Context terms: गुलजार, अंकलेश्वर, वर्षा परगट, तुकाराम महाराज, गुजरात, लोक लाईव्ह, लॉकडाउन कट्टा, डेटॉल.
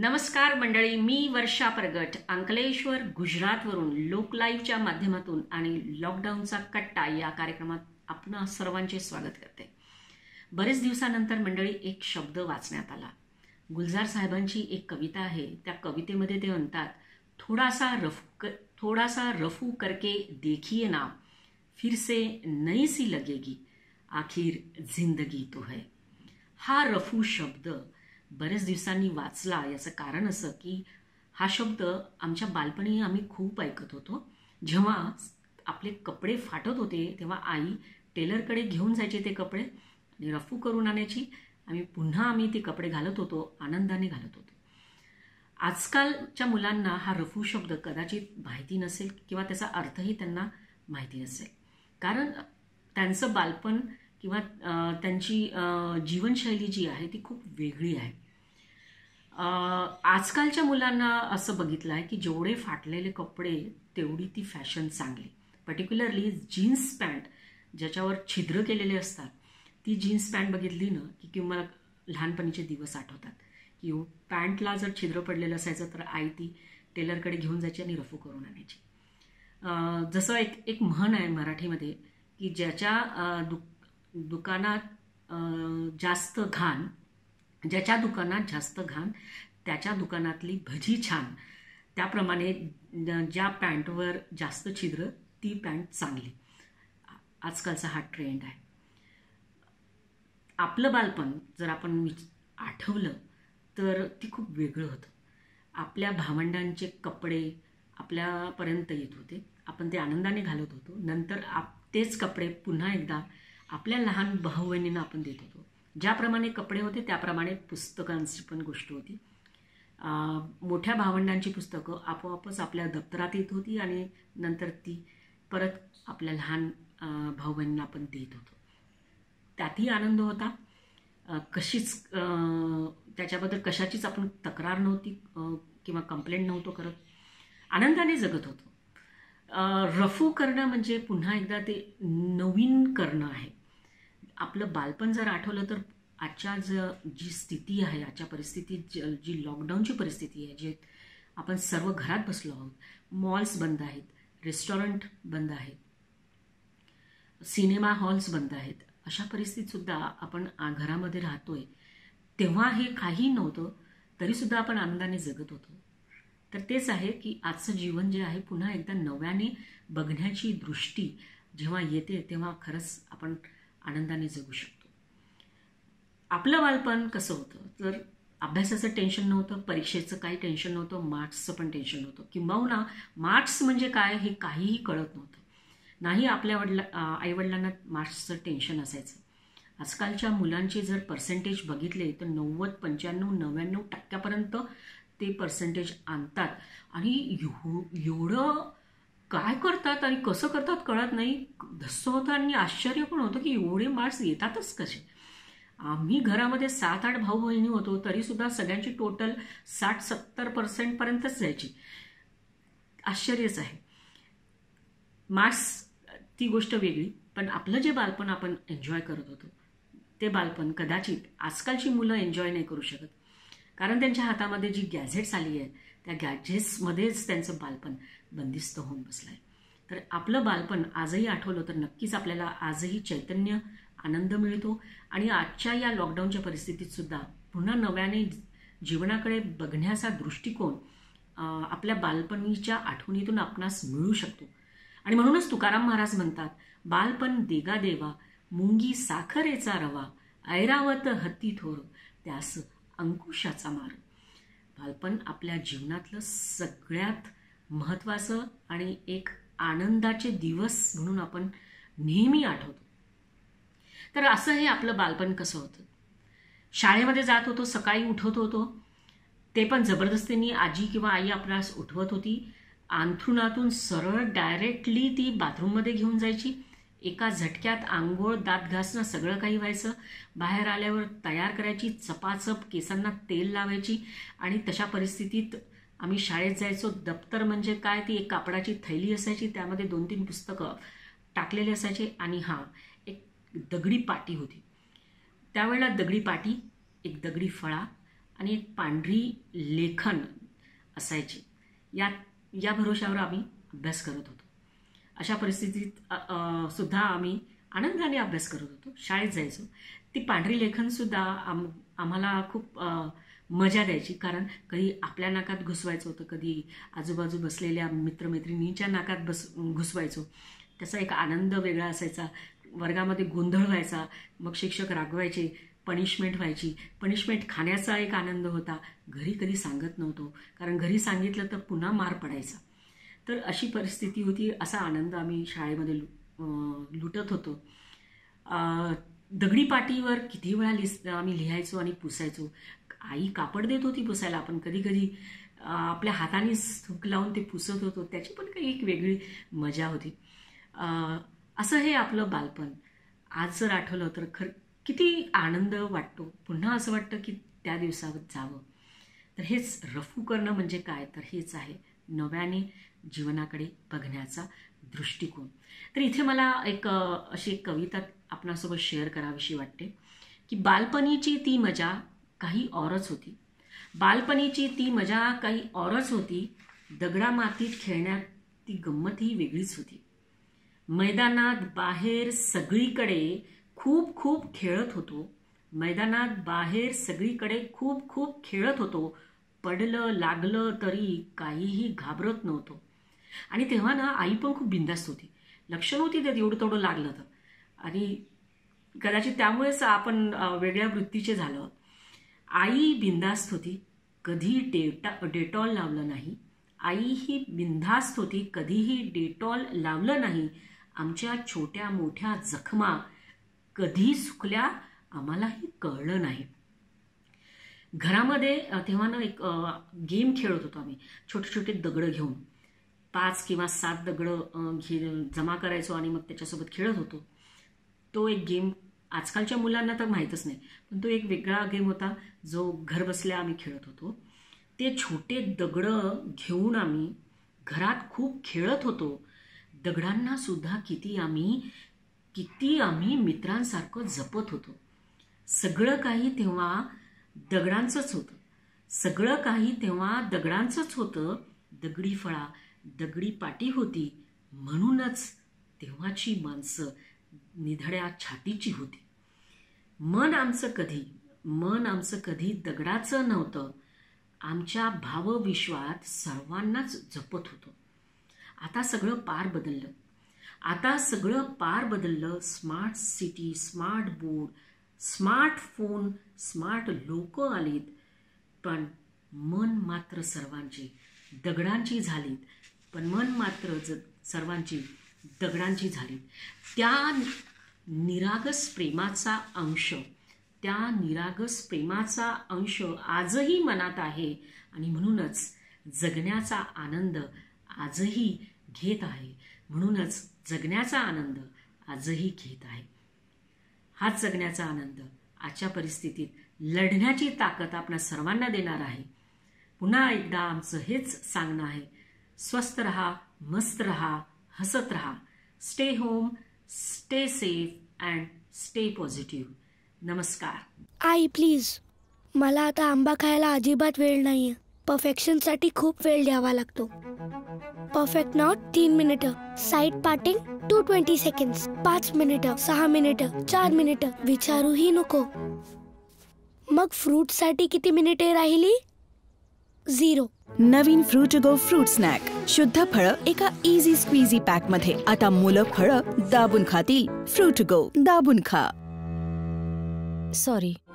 नमस्कार मंडळी, मी वर्षा परगट अंकलेश्वर गुजरातवरून लोक लाईव्हच्या माध्यमातून आणि लॉकडाऊनचा कट्टा या कार्यक्रमात आपणा सर्वांचे स्वागत करते। बरेच दिवसानंतर मंडळी एक शब्द वाचण्यात आला। गुलजार साहेबांची एक कविता आहे, त्या कवितेमध्ये ते म्हणतात, थोड़ा सा रफू करके देखिए ना, फिर से नई सी लगेगी, आखिर जिंदगी तो है। हा रफू शब्द बरेच दिवसांनी वाचला। याचं कारण असं की हा शब्द आमच्या बालपणी आम्ही खूप ऐकत होतो। जेव्हा आपले कपडे फाटत होते तेव्हा आई टेलरकडे घेऊन जायचे ते कपडे आणि रफू करून आणायची। पुन्हा आम्ही ते कपडे घालत होतो, आनंदाने घालत होतो। आजकालच्या मुलांना हा रफू शब्द कदाचित माहिती नसेल किंवा त्याचा अर्थही त्यांना माहिती नसेल, कारण त्यांचं बालपण किंवा त्यांची जीवनशैली जी आहे ती खूप वेगळी आहे। आजकालच्या मुलांना असं बघितलं आहे की जेवढे फाटलेले कपडे तेवढी ती फॅशन चांगली, पर्टिक्युलरली जीन्स पॅन्ट ज्याच्यावर छिद्र केलेले असतात ती जीन्स पॅन्ट बघितली ना की मला लहानपणीचे दिवस आठवतात की पॅन्टला जर छिद्र पडलेलं असायचं तर आई ती टेलरकडे घेऊन जायची आणि रफू करून आणायची। जसं एक म्हण आहे मराठीमध्ये की ज्याच्या दुकानात जास्त घाण, ज्याच्या दुकानात जास्त घाण त्याच्या दुकानातली भजी छान। त्याप्रमाणे ज्या पॅन्टवर जास्त छिद्र ती पॅन्ट चांगली, आजकालचा हा ट्रेंड आहे। आपलं बालपण जर आपण आठवलं तर ती खूप वेगळं होतं। आपल्या भावंडांचे कपडे आपल्यापर्यंत येत होते, आपण ते आनंदाने घालत होतो। नंतर तेच कपडे पुन्हा एकदा आपल्या लहान भाऊ बहिणींना आपण देत होतो। ज्याप्रमाणे कपडे होते त्याप्रमाणे पुस्तकांची पण गोष्ट होती। मोठ्या भावंडांची पुस्तकं आपोआपच आपल्या दप्तरात येत होती आणि नंतर ती परत आपल्या लहान भाऊ बहिणींना आपण देत होतो। त्यातही आनंद होता, त्याच्याबद्दल कशाचीच आपण तक्रार नव्हती किंवा कंप्लेंट नव्हतो करत, आनंदाने जगत होतो। रफू करणं म्हणजे पुन्हा एकदा ते नवीन करणं आहे। आपलं बालपण जर आठवलं तर आजच्या जी स्थिती आहे, आजच्या परिस्थितीत जी लॉकडाऊनची परिस्थिती आहे, जे आपण सर्व घरात बसलो आहोत, मॉल्स बंद आहेत, रेस्टॉरंट बंद आहेत, सिनेमा हॉल्स बंद आहेत, अशा परिस्थितीतसुद्धा आपण घरामध्ये राहतोय। तेव्हा हे काही नव्हतं तरीसुद्धा आपण आनंदाने जगत होतो। तर तेच आहे की आजचं जीवन जे आहे पुन्हा एकदा नव्याने बघण्याची दृष्टी जेव्हा येते तेव्हा खरंच आपण आनंदाने जगू शकतो। आपलं बालपण कसं होतं तर अभ्यासाचं टेन्शन नव्हतं, परीक्षेचं काही टेन्शन नव्हतं, मार्क्सचं पण टेन्शन नव्हतं, किंबहुना मार्क्स म्हणजे काय हे काहीही कळत नव्हतं। नाही आपल्या आईवडिलांना मार्क्सचं टेन्शन असायचं। आजकालच्या मुलांचे जर पर्सेंटेज बघितले तर 90, 95, 99% ते पर्सेंटेज आणतात आणि एवढं काय करतात आणि कसं करतात कळत नाही। धस्स होतं आणि आश्चर्य पण होतं की एवढे मार्क्स येतातच कसे। आम्ही घरामध्ये 7-8 भाऊ बहिणी होतो तरीसुद्धा सगळ्यांची टोटल 60-70%पर्यंतच जायची, आश्चर्यच आहे। मार्क्स ती गोष्ट वेगळी, पण आपलं जे बालपण आपण एन्जॉय करत होतो ते बालपण कदाचित आजकालची मुलं एन्जॉय नाही करू शकत, कारण त्यांच्या हातामध्ये जी गॅजेट्स आली आहेत त्या गॅजेट्समध्येच त्यांचं बालपण बंदिस्त होऊन बसलं आहे। तर आपलं बालपण आजही आठवलं तर नक्कीच आपल्याला आजही चैतन्य आनंद मिळतो आणि आजच्या या लॉकडाऊनच्या परिस्थितीतसुद्धा पुन्हा नव्याने जीवनाकडे बघण्याचा दृष्टिकोन आपल्या बालपणीच्या आठवणीतून आपणास मिळू शकतो। आणि म्हणूनच तुकाराम महाराज म्हणतात, बालपण देगा देवा, मुंगी साखरेचा रवा, ऐरावत हत्ती थोर, त्यास अंकुशाचा मार। बालपण आपल्या जीवनातलं सगळ्यात महत्त्वाचं आणि एक आनंदाचे दिवस म्हणून आपण नेहमी आठवतो। तर असं हे आपलं बालपण कसं होतं। शाळेमध्ये जात होतो, सकाळी उठत होतो, ते पण जबरदस्तीने आजी किंवा आई आपल्यास उठवत होती। अंथरुणातून सरळ डायरेक्टली ती बाथरूममध्ये घेऊन जायची। एका झटक्यात आंघोळ, दात घासणं सगळं काही व्हायचं। बाहेर आल्यावर तयार करायची, चपाचप केसांना तेल लावायची। आणि तशा परिस्थितीत आम्ही शाळेत जायचो। दप्तर म्हणजे काय, ती एक कापडाची थैली असायची, त्यामध्ये 2-3 पुस्तकं टाकलेली असायची आणि एक दगडी पाटी होती। त्यावेळेला दगडी पाटी, एक दगडी फळा आणि एक पांढरी लेखन असायची, या भरोशावर आम्ही अभ्यास करत होतो। अशा परिस्थितीत सुद्धा आम्ही आनंदाने अभ्यास करत होतो, शाळेत जायचो। ती पांढरी लेखन सुद्धा आम्हाला खूप मजा द्यायची, कारण कधी आपल्या नाकात घुसवायचं होतं, कधी आजूबाजू बसलेल्या मित्रमैत्रिणींच्या नाकात घुसवायचो। त्याचा एक आनंद वेगळा असायचा। वर्गामध्ये गोंधळ व्हायचा, मग शिक्षक रागवायचे, पनिशमेंट व्हायची। पनिशमेंट खाण्याचा एक आनंद होता, घरी कधी सांगत नव्हतो, कारण घरी सांगितलं तर पुन्हा मार पडायचा। तर अशी परिस्थिती होती, असा आनंद आम्ही शाळेमध्ये लुटत होतो। दगडी पाटीवर किती वेळा आम्ही लिहायचो आणि पुसायचो। आई कापड देत होती पुसायला, आपण कधी कधी आपल्या हाताने थूक लावून ते पुसत होतो। त्याची पण काही एक वेगळी मजा होती। असं हे आपलं बालपण आज जर आठवलं तर किती आनंद वाटतो, पुन्हा असं वाटतं की त्या दिवसात जावं। तर हेच रफू करणं म्हणजे काय, तर हेच आहे नव्याने जीवनाकडे बघण्याचा दृष्टिकोन। तर इथे मला एक अशी कविता आपणासोबत शेअर करावीशी वाटते की बालपणीची ती मजा काही औरच होती, बालपणीची ती मजा काही औरच होती, दगडा मातीत खेळण्यात ती गंमत ही वेगळीच होती। मैदानात बाहेर सगळीकडे खूप खूप खेळत होतो, मैदानात बाहेर सगळीकडे खूप खूप खेळत होतो, पडलं लागलं तरी काहीही घाबरत नव्हतो। आणि तेव्हा ना आई पण खूप बिंदास्त होती, लक्ष नव्हती देत एवढं तेवढं लागलं तर, आणि कदाचित त्यामुळेच आपण वेगळ्या वृत्तीचे झालो। आई बिंदास्त होती, कधी डेटॉल लावलं नाही, आई ही बिंधास्त होती, कधीही डेटॉल लावलं नाही। आमच्या छोट्या मोठ्या जखमा कधी सुकल्या आम्हालाही कळलं नाही। घरामध्ये तेव्हा ना एक गेम खेळत होतो आम्ही, छोटे छोटे दगडं घेऊन 5 किंवा 7 दगडं जमा करायचो आणि मग त्याच्यासोबत खेळत होतो। तो एक गेम आजकालच्या मुलांना तर माहीतच नाही, पण तो एक वेगळा गेम होता जो घरबसल्या आम्ही खेळत होतो। ते छोटे दगडं घेऊन आम्ही घरात खूप खेळत होतो। दगडांना सुद्धा किती आम्ही मित्रांसारखं जपत होतो। सगळं काही तेव्हा दगडांचंच होतं, सगळं काही तेव्हा दगडांचंच होतं। दगडी फळा दगडी पाटी होती, म्हणूनच तेव्हाची माणसं निधड्या छातीची होती। मन आमचं कधी दगडाचं नव्हतं, आमच्या भावविश्वात सर्वांनाच जपत होतो। आता सगळं पार बदललं। Smart city, smart board, smartphone, smart लोक आलीत, पण मन मात्र सर्वांची दगडांची झालीत त्या निरागस प्रेमाचा अंश आजही मनात आहे, आणि म्हणूनच जगण्याचा आनंद आजही घेत आहे। हाच जगण्याचा आनंद आजच्या परिस्थितीत लढण्याची ताकद आपणा सर्वांना देणार आहे। पुन्हा एकदा आमचं हेच सांगणं आहे, स्वस्थ रहा, मस्त रहा, हसत रहा। Stay home, stay safe and stay positive. नमस्कार। आई प्लीज, मला आता आंबा खायला अजिबात वेळ नाहीये, परफेक्शनसाठी खूप वेळ द्यावा लागतो। परफेक्ट नॉट 3 मिनिटं, साईड पार्टिंग 220 सेकंड्स, 5 मिनिटं, 6 मिनिटं, 4 मिनिटं, विचारूही नको। मग फ्रूटसाठी किती मिनिटे राहिली? 0। नवीन fruit to go fruit snack, शुद्ध फळं एका इझी स्क्वीझी पॅक मध्ये। आता मुलं फळं दाबून खातील, फ्रूट टू गो दाबून खा। सॉरी।